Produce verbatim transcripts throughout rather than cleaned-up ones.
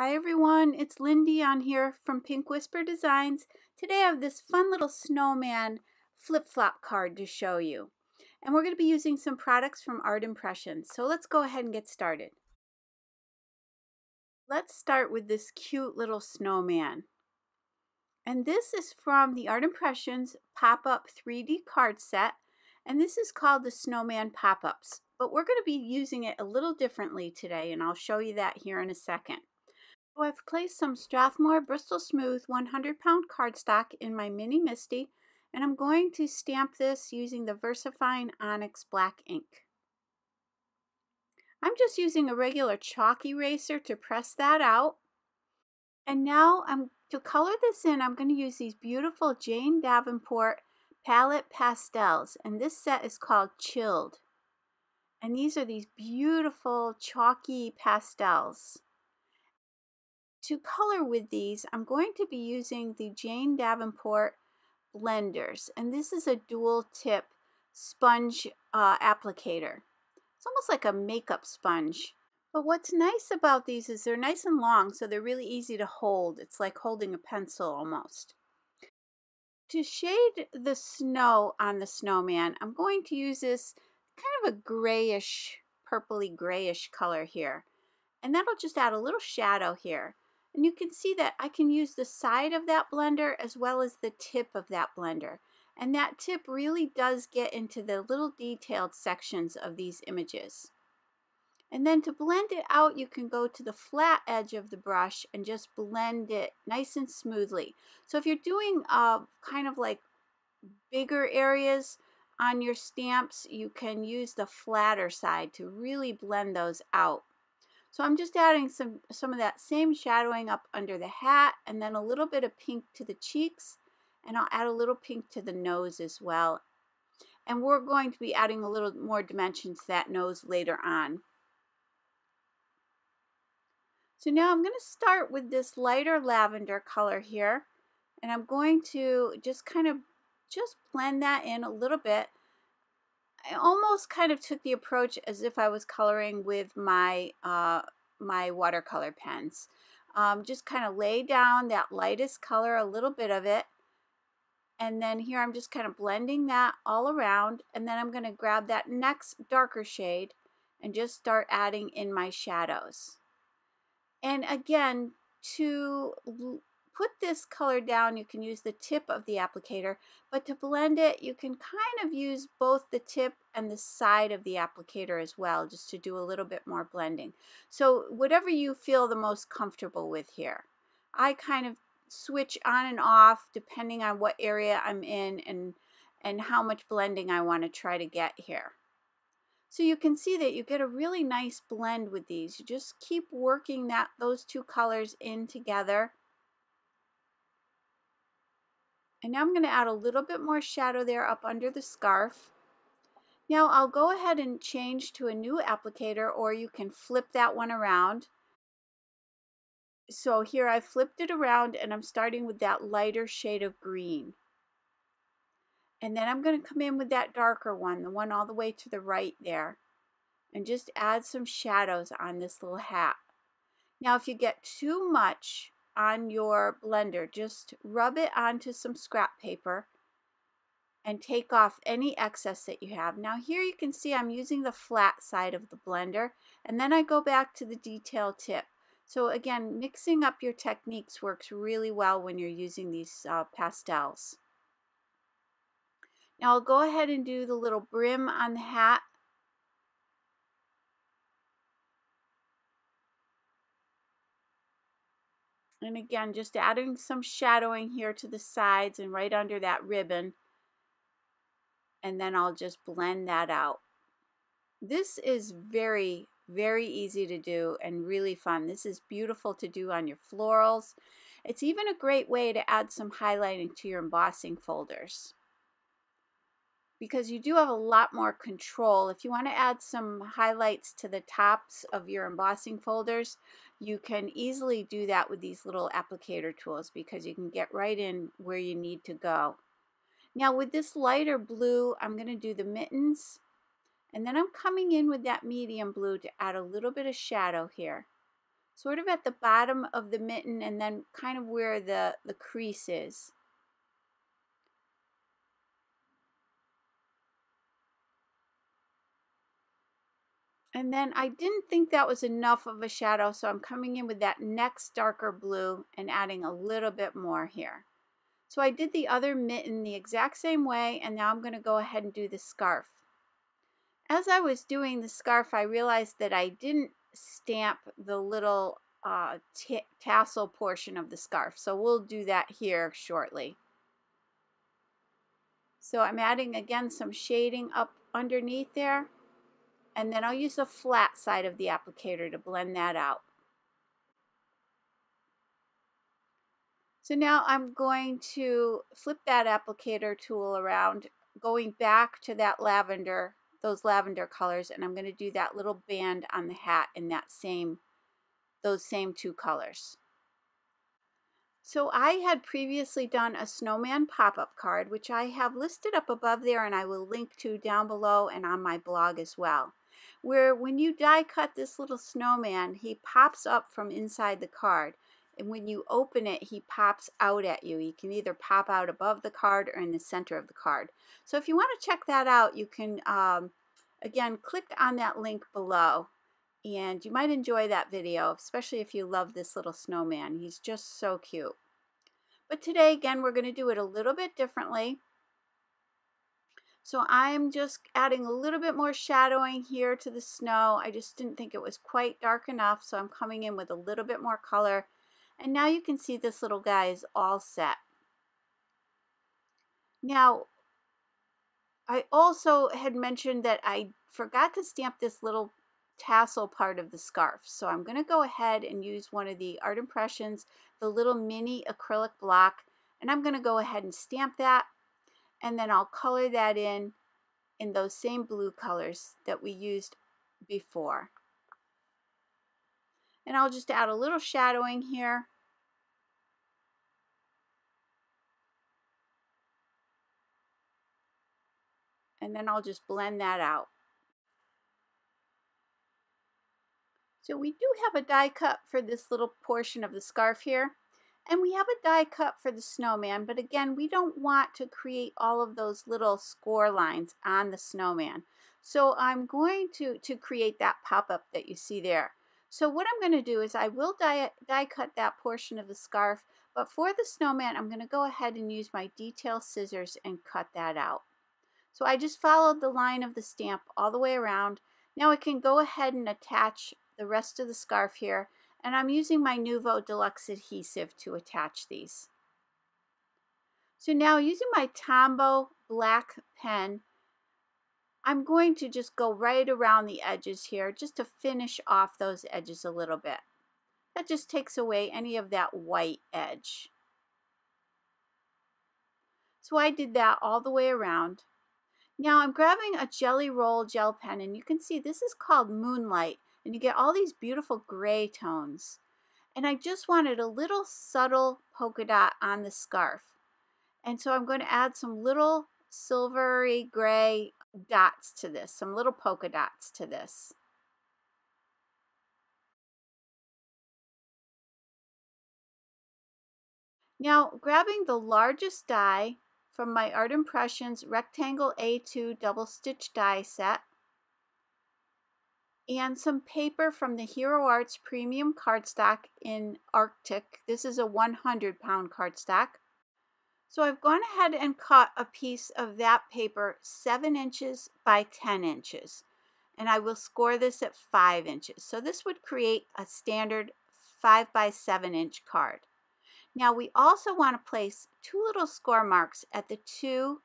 Hi everyone, it's Lindy on here from Pink Whisper Designs. Today I have this fun little snowman flip-flop card to show you. And we're going to be using some products from Art Impressions. So let's go ahead and get started. Let's start with this cute little snowman. And this is from the Art Impressions pop-up three D card set. And this is called the Snowman Pop-Ups. But we're going to be using it a little differently today, and I'll show you that here in a second. So I've placed some Strathmore Bristol Smooth one hundred pound cardstock in my Mini Misti, and I'm going to stamp this using the Versafine Onyx Black ink. I'm just using a regular chalk eraser to press that out. And now I'm to color this in, I'm going to use these beautiful Jane Davenport palette pastels, and this set is called Chilled. And these are these beautiful chalky pastels. To color with these, I'm going to be using the Jane Davenport blenders, and this is a dual tip sponge uh, applicator. It's almost like a makeup sponge. But what's nice about these is they're nice and long, so they're really easy to hold. It's like holding a pencil almost. To shade the snow on the snowman, I'm going to use this kind of a grayish, purpley grayish color here. And that'll just add a little shadow here. And you can see that I can use the side of that blender as well as the tip of that blender. And that tip really does get into the little detailed sections of these images. And then to blend it out, you can go to the flat edge of the brush and just blend it nice and smoothly. So if you're doing uh, kind of like bigger areas on your stamps, you can use the flatter side to really blend those out. So I'm just adding some, some of that same shadowing up under the hat, and then a little bit of pink to the cheeks, and I'll add a little pink to the nose as well. And we're going to be adding a little more dimension to that nose later on. So now I'm going to start with this lighter lavender color here, and I'm going to just kind of just blend that in a little bit. I almost kind of took the approach as if I was coloring with my, uh, my watercolor pens. Um, just kind of lay down that lightest color, a little bit of it. And then here I'm just kind of blending that all around. And then I'm going to grab that next darker shade and just start adding in my shadows. And again, to put this color down, you can use the tip of the applicator, but to blend it, you can kind of use both the tip and the side of the applicator as well, just to do a little bit more blending. So whatever you feel the most comfortable with here. I kind of switch on and off depending on what area I'm in and, and how much blending I want to try to get here. So you can see that you get a really nice blend with these. You just keep working that those two colors in together. And now I'm going to add a little bit more shadow there up under the scarf. Now I'll go ahead and change to a new applicator, or you can flip that one around. So here I flipped it around, and I'm starting with that lighter shade of green. And then I'm going to come in with that darker one, the one all the way to the right there, and just add some shadows on this little hat. Now if you get too much on your blender, just rub it onto some scrap paper and take off any excess that you have. Now here you can see I'm using the flat side of the blender, and then I go back to the detail tip. So again, mixing up your techniques works really well when you're using these uh, pastels. Now I'll go ahead and do the little brim on the hat. And again, just adding some shadowing here to the sides and right under that ribbon. And then I'll just blend that out. This is very, very easy to do and really fun. This is beautiful to do on your florals. It's even a great way to add some highlighting to your embossing folders, because you do have a lot more control. If you want to add some highlights to the tops of your embossing folders, you can easily do that with these little applicator tools, because you can get right in where you need to go. Now with this lighter blue, I'm going to do the mittens, and then I'm coming in with that medium blue to add a little bit of shadow here. sort of at the bottom of the mitten and then kind of where the, the crease is. And then I didn't think that was enough of a shadow, so I'm coming in with that next darker blue and adding a little bit more here. So I did the other mitten the exact same way, and now I'm going to go ahead and do the scarf. As I was doing the scarf, I realized that I didn't stamp the little uh, tassel portion of the scarf, so we'll do that here shortly. So I'm adding again some shading up underneath there. And then I'll use the flat side of the applicator to blend that out. So now I'm going to flip that applicator tool around, going back to that lavender, those lavender colors, and I'm going to do that little band on the hat in that same, those same two colors. So I had previously done a snowman pop-up card, which I have listed up above there, and I will link to down below and on my blog as well, where when you die cut this little snowman, he pops up from inside the card, and when you open it, he pops out at you. He can either pop out above the card or in the center of the card. So if you want to check that out, you can um, again click on that link below, and you might enjoy that video, especially if you love this little snowman. He's just so cute. But today again we're going to do it a little bit differently. So I'm just adding a little bit more shadowing here to the snow. I just didn't think it was quite dark enough, so I'm coming in with a little bit more color. And now you can see this little guy is all set. Now, I also had mentioned that I forgot to stamp this little tassel part of the scarf. So I'm going to go ahead and use one of the Art Impressions, the little mini acrylic block, and I'm going to go ahead and stamp that. And then I'll color that in in those same blue colors that we used before. And I'll just add a little shadowing here. And then I'll just blend that out. So we do have a die cut for this little portion of the scarf here. And we have a die cut for the snowman, but again, we don't want to create all of those little score lines on the snowman. So I'm going to, to create that pop-up that you see there. So what I'm going to do is I will die, die cut that portion of the scarf, but for the snowman, I'm going to go ahead and use my detail scissors and cut that out. So I just followed the line of the stamp all the way around. Now I can go ahead and attach the rest of the scarf here. And I'm using my Nuvo Deluxe adhesive to attach these. So now using my Tombow black pen, I'm going to just go right around the edges here just to finish off those edges a little bit. That just takes away any of that white edge. So I did that all the way around. Now I'm grabbing a Gelly Roll gel pen, and you can see this is called Moonlight. And you get all these beautiful gray tones. And I just wanted a little subtle polka dot on the scarf. And so I'm going to add some little silvery gray dots to this, some little polka dots to this. Now, grabbing the largest die from my Art Impressions Rectangle A two Double Stitch Die Set, and some paper from the Hero Arts Premium Cardstock in Arctic. This is a one hundred pound cardstock. So I've gone ahead and cut a piece of that paper seven inches by ten inches. And I will score this at five inches. So this would create a standard five by seven inch card. Now we also want to place two little score marks at the two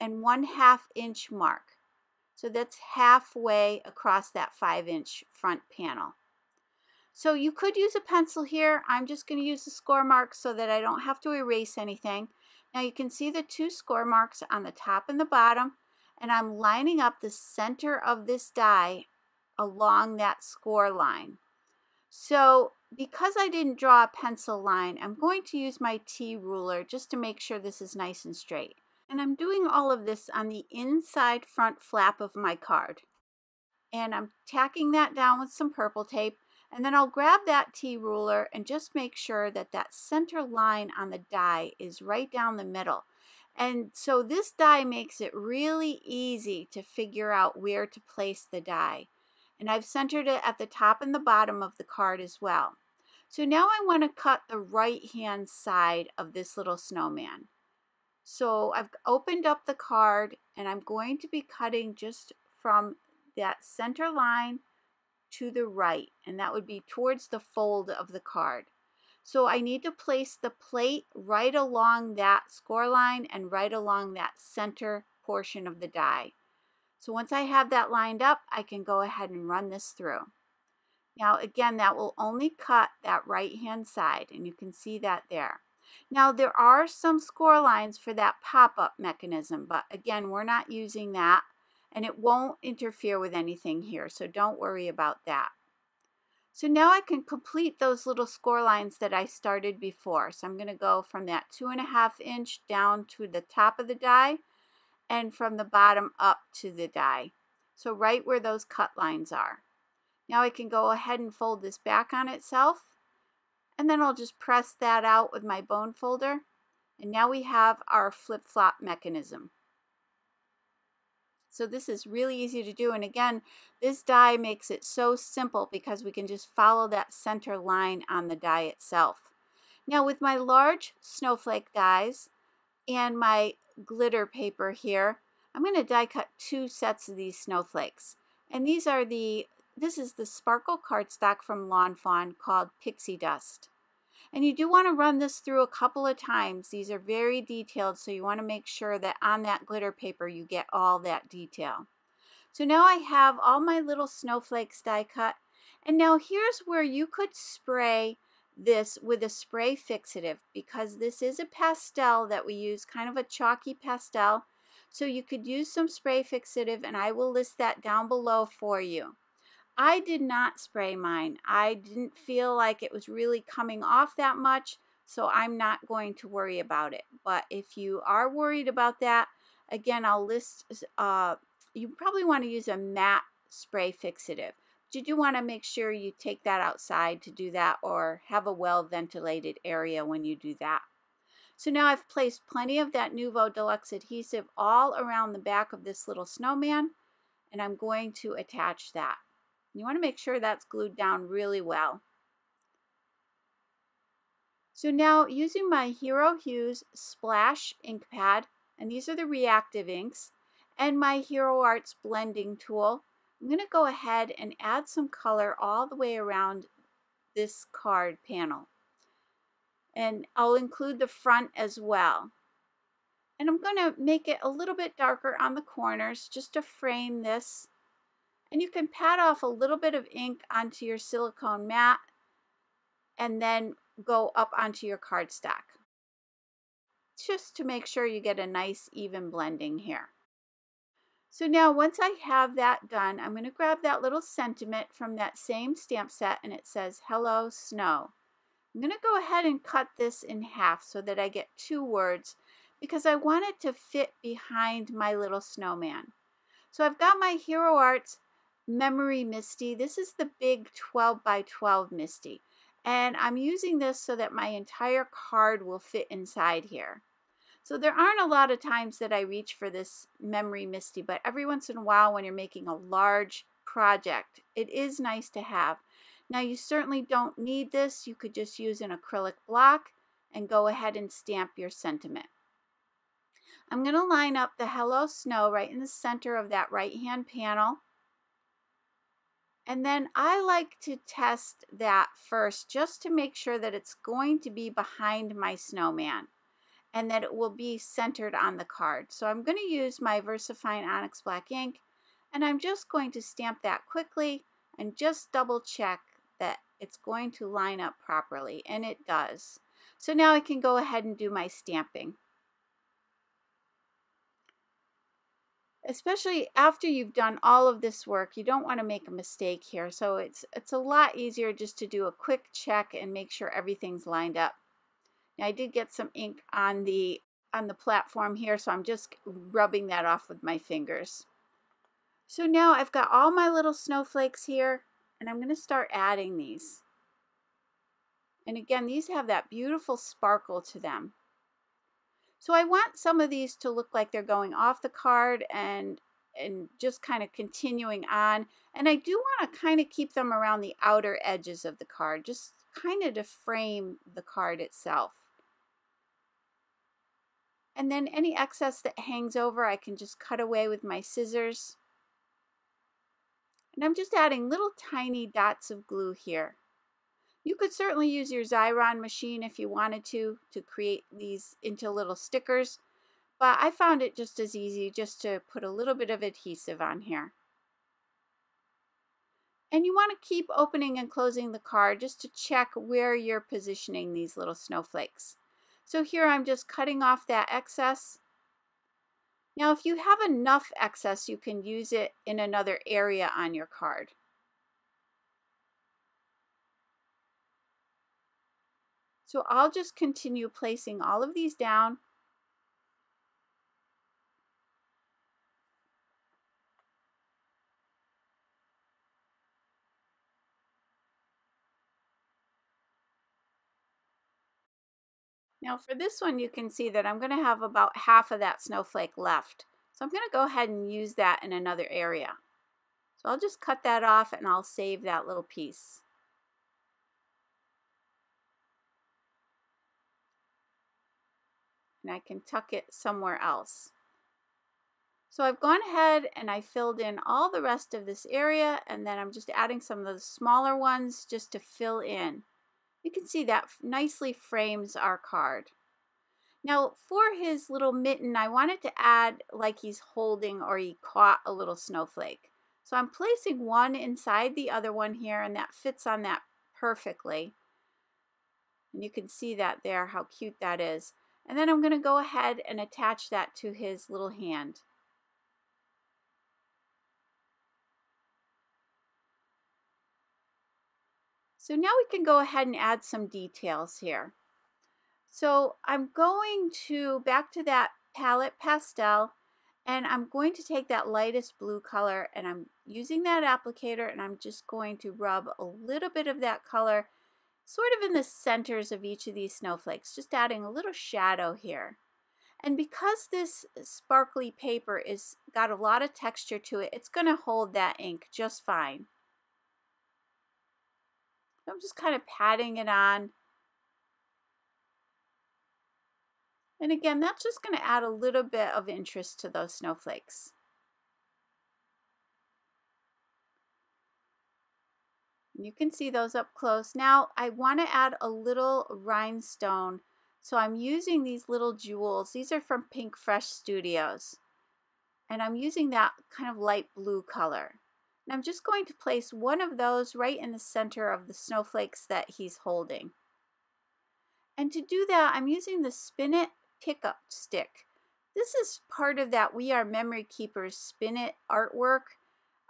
and one half inch mark. So that's halfway across that five inch front panel. So you could use a pencil here. I'm just going to use the score mark so that I don't have to erase anything. Now you can see the two score marks on the top and the bottom, and I'm lining up the center of this die along that score line. So because I didn't draw a pencil line, I'm going to use my T ruler just to make sure this is nice and straight. And I'm doing all of this on the inside front flap of my card. And I'm tacking that down with some purple tape. And then I'll grab that T ruler and just make sure that that center line on the die is right down the middle. And so this die makes it really easy to figure out where to place the die. And I've centered it at the top and the bottom of the card as well. So now I want to cut the right-hand side of this little snowman. So I've opened up the card and I'm going to be cutting just from that center line to the right, and that would be towards the fold of the card. So I need to place the plate right along that score line and right along that center portion of the die. So once I have that lined up, I can go ahead and run this through. Now again, that will only cut that right hand side, and you can see that there. Now there are some score lines for that pop-up mechanism, but again, we're not using that, and it won't interfere with anything here, so don't worry about that. So now I can complete those little score lines that I started before. So I'm going to go from that two and a half inch down to the top of the die, and from the bottom up to the die. So right where those cut lines are. Now I can go ahead and fold this back on itself, and then I'll just press that out with my bone folder, and now we have our flip-flop mechanism. So this is really easy to do, and again, this die makes it so simple because we can just follow that center line on the die itself. Now with my large snowflake dies and my glitter paper here, I'm going to die cut two sets of these snowflakes. And these are the this is the sparkle cardstock from Lawn Fawn called Pixie Dust. And you do want to run this through a couple of times. These are very detailed, so you want to make sure that on that glitter paper you get all that detail. So now I have all my little snowflakes die cut. And now here's where you could spray this with a spray fixative, because this is a pastel that we use, kind of a chalky pastel. So you could use some spray fixative, and I will list that down below for you. I did not spray mine. I didn't feel like it was really coming off that much, so I'm not going to worry about it. But if you are worried about that, again, I'll list, uh, you probably want to use a matte spray fixative. But you do want to make sure you take that outside to do that, or have a well-ventilated area when you do that. So now I've placed plenty of that Nuvo Deluxe adhesive all around the back of this little snowman, and I'm going to attach that. You want to make sure that's glued down really well. So now, using my Hero Hues Splash ink pad, and these are the reactive inks, and my Hero Arts blending tool, I'm going to go ahead and add some color all the way around this card panel. And I'll include the front as well. And I'm going to make it a little bit darker on the corners just to frame this. And you can pat off a little bit of ink onto your silicone mat and then go up onto your cardstock, just to make sure you get a nice even blending here. So now once I have that done, I'm going to grab that little sentiment from that same stamp set, and it says, "Hello, Snow." I'm going to go ahead and cut this in half so that I get two words, because I want it to fit behind my little snowman. So I've got my Hero Arts Memory Misti. This is the big twelve by twelve Misti, and I'm using this so that my entire card will fit inside here. So there aren't a lot of times that I reach for this Memory Misti, but every once in a while when you're making a large project, it is nice to have. Now you certainly don't need this. You could just use an acrylic block and go ahead and stamp your sentiment. I'm going to line up the Hello Snow right in the center of that right hand panel. And then I like to test that first just to make sure that it's going to be behind my snowman and that it will be centered on the card. So I'm going to use my Versafine Onyx Black ink, and I'm just going to stamp that quickly and just double check that it's going to line up properly, and it does. So now I can go ahead and do my stamping. Especially after you've done all of this work, you don't want to make a mistake here. So it's, it's a lot easier just to do a quick check and make sure everything's lined up. Now I did get some ink on the, on the platform here, so I'm just rubbing that off with my fingers. So now I've got all my little snowflakes here, and I'm going to start adding these. And again, these have that beautiful sparkle to them. So I want some of these to look like they're going off the card and and just kind of continuing on. And I do want to kind of keep them around the outer edges of the card, just kind of to frame the card itself. And then any excess that hangs over, I can just cut away with my scissors. And I'm just adding little tiny dots of glue here. You could certainly use your Xyron machine if you wanted to, to create these into little stickers, but I found it just as easy just to put a little bit of adhesive on here. And you want to keep opening and closing the card just to check where you're positioning these little snowflakes. So here I'm just cutting off that excess. Now if you have enough excess, you can use it in another area on your card. So I'll just continue placing all of these down. Now for this one, you can see that I'm going to have about half of that snowflake left. So I'm going to go ahead and use that in another area. So I'll just cut that off and I'll save that little piece. And I can tuck it somewhere else. So I've gone ahead and I filled in all the rest of this area, and then I'm just adding some of the smaller ones just to fill in. You can see that nicely frames our card. Now for his little mitten, I wanted to add like he's holding or he caught a little snowflake. So I'm placing one inside the other one here, and that fits on that perfectly. And you can see that there, how cute that is. And then I'm going to go ahead and attach that to his little hand. So now we can go ahead and add some details here. So I'm going to back to that palette pastel, and I'm going to take that lightest blue color, and I'm using that applicator, and I'm just going to rub a little bit of that color sort of in the centers of each of these snowflakes, just adding a little shadow here. And because this sparkly paper is got a lot of texture to it, it's going to hold that ink just fine. I'm just kind of patting it on. And again, that's just going to add a little bit of interest to those snowflakes. You can see those up close. Now I want to add a little rhinestone. So I'm using these little jewels. These are from Pink Fresh Studios. And I'm using that kind of light blue color. And I'm just going to place one of those right in the center of the snowflakes that he's holding. And to do that, I'm using the Spin It pickup stick. This is part of that We Are Memory Keepers Spin It artwork.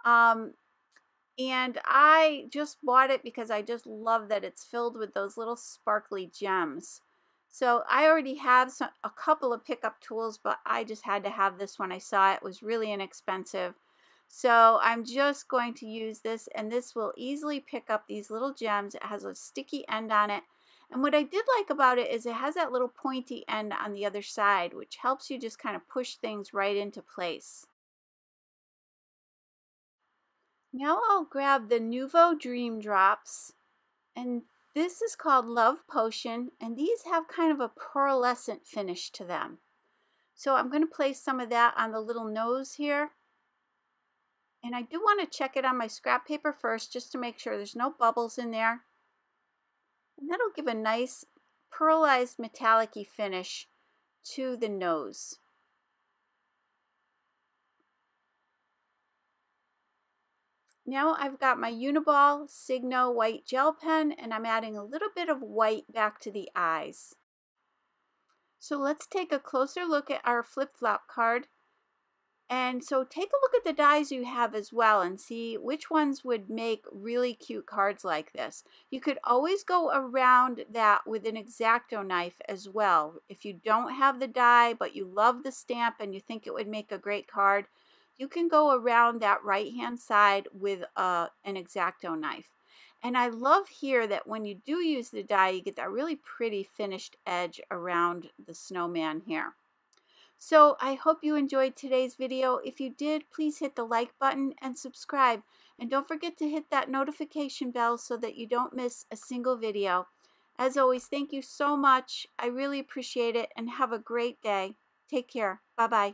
Um, And I just bought it because I just love that it's filled with those little sparkly gems. So I already have some, a couple of pickup tools, but I just had to have this one. I saw it was really inexpensive. So I'm just going to use this, and this will easily pick up these little gems. It has a sticky end on it. And what I did like about it is it has that little pointy end on the other side, which helps you just kind of push things right into place. Now I'll grab the Nuvo Dream Drops, and this is called Love Potion, and these have kind of a pearlescent finish to them. So I'm going to place some of that on the little nose here. And I do want to check it on my scrap paper first just to make sure there's no bubbles in there. And that'll give a nice pearlized metallic-y finish to the nose. Now I've got my Uniball Signo white gel pen, and I'm adding a little bit of white back to the eyes. So let's take a closer look at our flip-flop card. And so take a look at the dies you have as well and see which ones would make really cute cards like this. You could always go around that with an X-Acto knife as well. If you don't have the die but you love the stamp and you think it would make a great card, you can go around that right-hand side with uh, an X-Acto knife. And I love here that when you do use the die, you get that really pretty finished edge around the snowman here. So I hope you enjoyed today's video. If you did, please hit the like button and subscribe. And don't forget to hit that notification bell so that you don't miss a single video. As always, thank you so much. I really appreciate it, and have a great day. Take care. Bye-bye.